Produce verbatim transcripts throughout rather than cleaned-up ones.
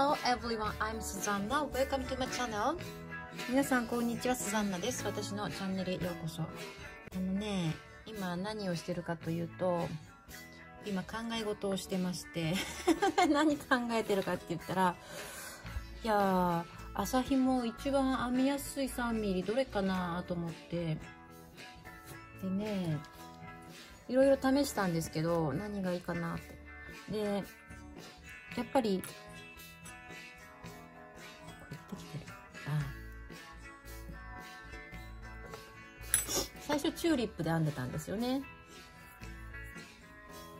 Hello everyone, I'm Susanna. Welcome to my channel. 皆さんこんにちは、スザンナです。私のチャンネルへようこそ。あのね、今何をしてるかというと、今考え事をしてまして何考えてるかって言ったら、いやー、麻ひも一番編みやすい さんミリ どれかなと思って、でね、いろいろ試したんですけど、何がいいかなって。でやっぱり最初チューリップで編んでたんですよね。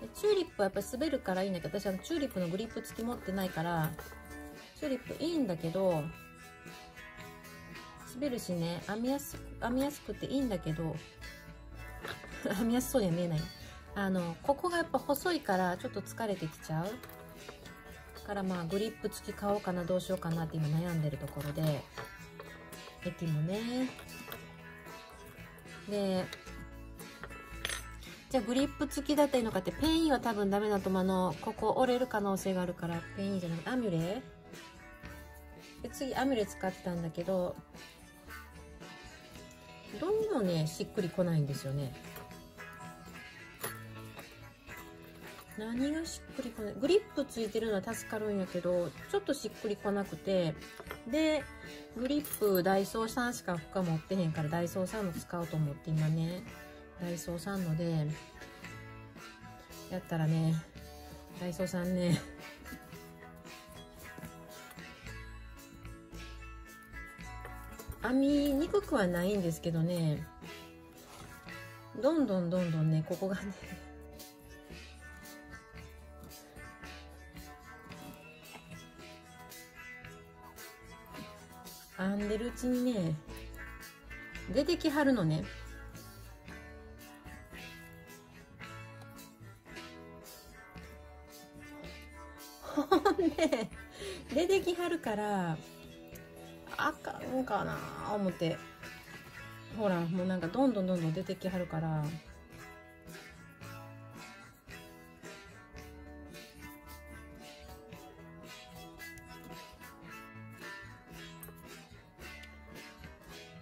でチューリップはやっぱり滑るからいいんだけど、私はチューリップのグリップ付き持ってないから、チューリップいいんだけど滑るしね、編みやす編みやすくていいんだけど編みやすそうには見えない。あのここがやっぱ細いからちょっと疲れてきちゃうから、まあグリップ付き買おうかな、どうしようかなって今悩んでるところで、駅もね。でじゃあグリップ付きだったりのかって、ペンインは多分ダメだと思う。あのここ折れる可能性があるから、ペンインじゃなくてアミュレで、次アミュレ使ったんだけど、どうもねしっくりこないんですよね。何がしっくりこない、グリップついてるのは助かるんやけど、ちょっとしっくりこなくて、でグリップダイソーさんしか他持ってへんから、ダイソーさんの使おうと思って、今ねダイソーさんのでやったらね、ダイソーさんね編みにくくはないんですけどね、どんどんどんどんね、ここがね編んでるうちにね出てきはるのね。ほんで出てきはるから、あかんかな思って、ほらもうなんかどんどんどんどん出てきはるから、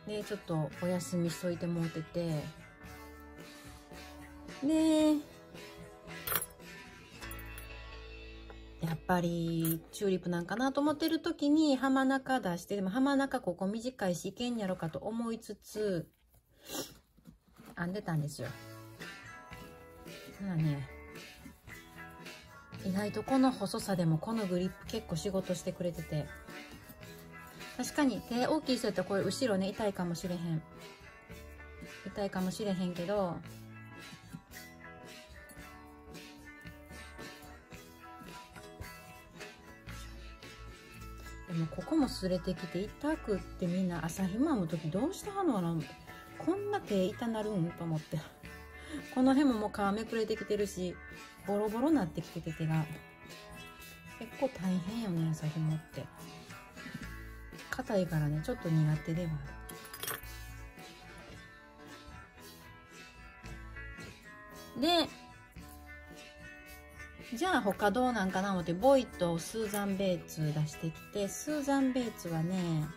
ね、ちょっとお休みしといてもうてて、ねやっぱりチューリップなんかなと思ってる時に浜中出して、でも浜中ここ短いしいけんやろかと思いつつ編んでたんですよ。ただね、意外とこの細さでもこのグリップ結構仕事してくれてて。確かに手大きい人やったらこういう後ろね痛いかもしれへん痛いかもしれへんけど、でもここも擦れてきて痛くって、みんな麻ひも編む時どうしたのかな、こんな手痛なるんと思ってこの辺ももう皮めくれてきてるし、ボロボロなってきてて、手が結構大変よね、麻ひもって。硬いからね、ちょっと苦手ではある。で、じゃあ他どうなんかな思って、ボイとスーザン・ベイツ出してきて、スーザン・ベイツはね、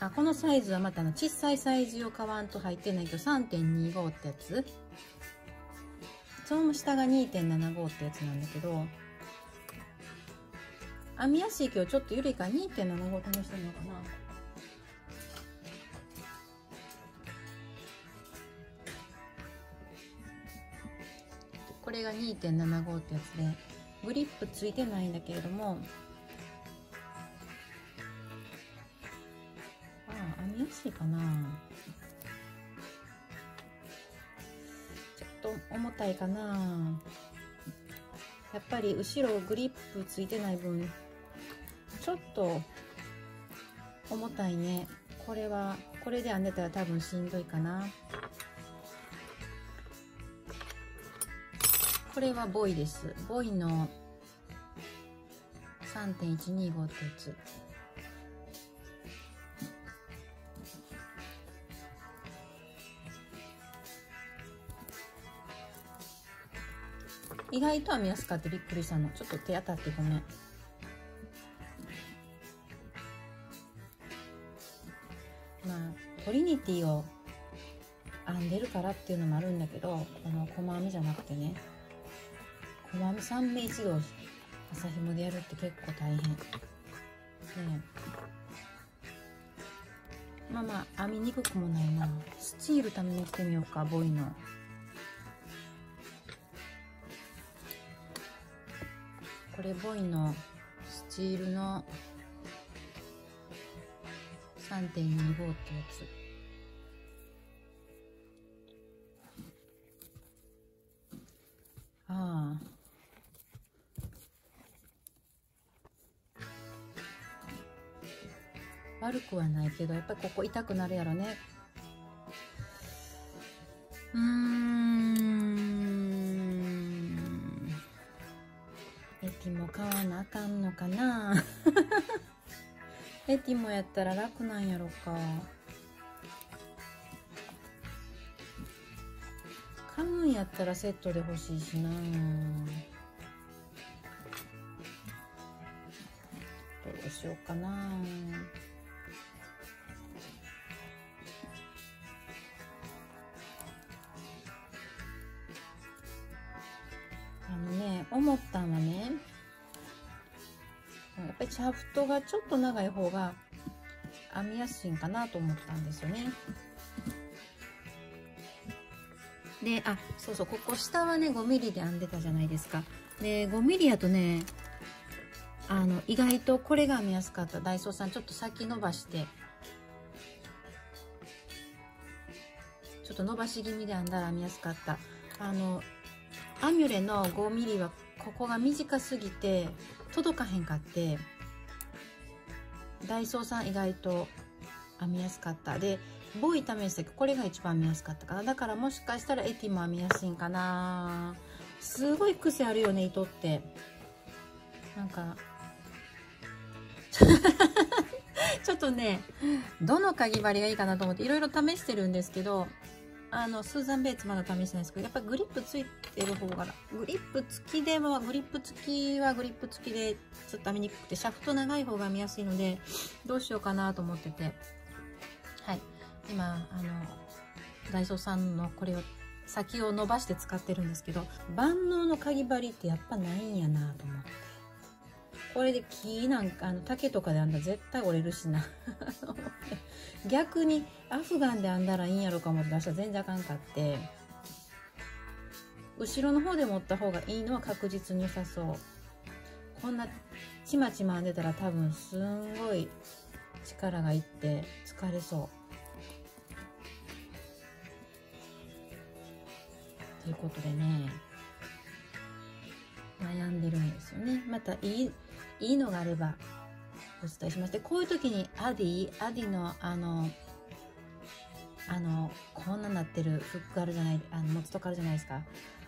あ、このサイズはまたあの小さいサイズ用買わんと入ってないけど さんてんにご ってやつ、その下が にてんななご ってやつなんだけど、編みやすいけどちょっと緩いから にてんななご 試してみようかな。これが にてんななご ってやつで、グリップついてないんだけれども、ああ編みやすいかな。重たいかな、やっぱり後ろグリップついてない分ちょっと重たいね。これはこれで編んでたら多分しんどいかな。これはボイです。ボイの さんてんいちにご ってやつ意外と編みやすかったびっくりしたの。ちょっと手当たってごめん。まあトリニティを編んでるからっていうのもあるんだけど、この細編みじゃなくてね、細編み三目一度麻紐でやるって結構大変ね。まあまあ編みにくくもないな。スチールためにしてみようか、ボイの。これボイのスチールの さんてんにご ってやつ。ああ。悪くはないけど、やっぱりここ痛くなるやろね。うーん。エティも買わなあかんのかな。エティもやったら楽なんやろか。買うんやったらセットで欲しいしな。どうしようかな。思ったのはね、やっぱりシャフトがちょっと長い方が編みやすいんかなと思ったんですよね。で、あ、そうそう、ここ下はね ごミリ で編んでたじゃないですか。で ごミリ やとね、あの意外とこれが編みやすかった。ダイソーさんちょっと先伸ばしてちょっと伸ばし気味で編んだら編みやすかった。あのアミュレの ごミリ はここが短すぎて届かへんかって、ダイソーさん意外と編みやすかった。でボイ試してこれが一番編みやすかったかな。だからもしかしたらエティも編みやすいんかな。すごい癖あるよね、糸って。なんかちょっとね、どのかぎ針がいいかなと思っていろいろ試してるんですけど、あのスーザン・ベイツまだ試してないですけど、やっぱりグリップついてる方が、グリップ付きでも、グリップ付きはグリップ付きでちょっと編みにくくて、シャフト長い方が編みやすいのでどうしようかなと思ってて、はい今あのダイソーさんのこれを先を伸ばして使ってるんですけど、万能のかぎ針ってやっぱないんやなと思って、これで木なんかあの竹とかで編んだら絶対折れるしなと思って。逆にアフガンで編んだらいいんやろかもって出したら全然あかんかって、後ろの方で持った方がいいのは確実に良さそう。こんなちまちま編んでたら多分すんごい力がいって疲れそう。ということでね、悩んでるんですよね。またいい、いいのがあればお伝えしまして、こういう時にアディアディのあのあのこんななってるフックあるじゃない、あの持つとかあるじゃないですか。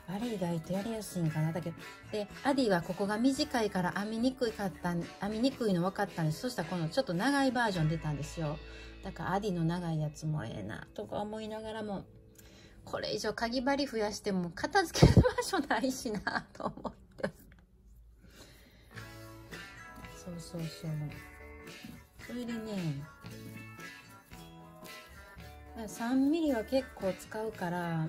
あれ意外とやりやすいんかな。だけどでアディはここが短いから編みにくかった編みにくいの分かったんです。そしたらこのちょっと長いバージョン出たんですよ。だからアディの長いやつもええなとか思いながらも、これ以上かぎ針増やしても片付ける場所ないしなと思って。そうそうそう。それでね、さんミリ は結構使うから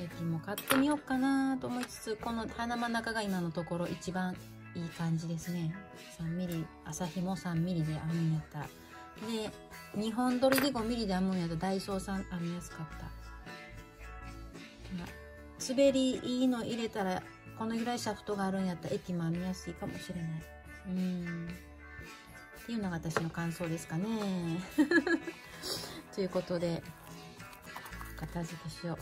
エティも買ってみようかなと思いつつ、この鼻真ん中が今のところ一番いい感じですね。さんミリ 麻紐 さんミリ で編むんやったら、でにほんどりで ごミリ で編むんやったらダイソーさん編みやすかった。滑りいいの入れたらこのぐらいシャフトがあるんやったらエティも編みやすいかもしれない。うーんっていうのが私の感想ですかね。ということで片付けしよう。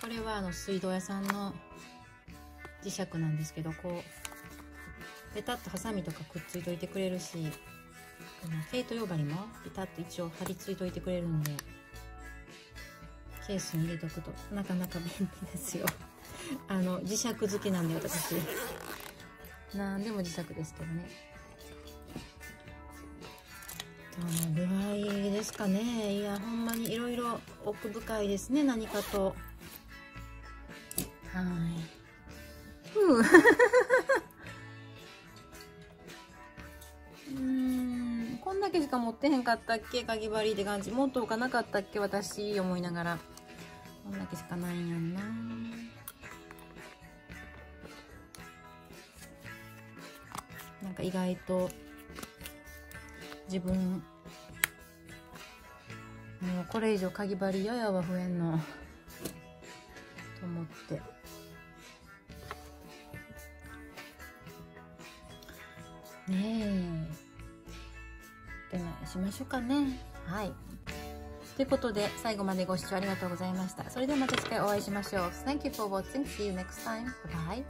これはあの水道屋さんの磁石なんですけど、こうペタッとハサミとかくっついといてくれるし、毛糸よう針もペタッと一応貼り付いといてくれるんで、ケースに入れとくとなかなか便利ですよ。あの磁石好きなんで私、なんでも磁石ですけどね。具合ですかね。いやほんまにいろいろ奥深いですね、何かと。はい、うんうん、こんだけしか持ってへんかったっけ、かぎ針って感じ。もっと置かなかったっけ私、思いながら。こんだけしかないんやんな。なんか意外と自分、もうこれ以上かぎ針ややは増えんのと思って、ねえ、ではしましょうかね。はい、ということで最後までご視聴ありがとうございました。それではまた次回お会いしましょう。Thank you for watching. See you next time. Bye.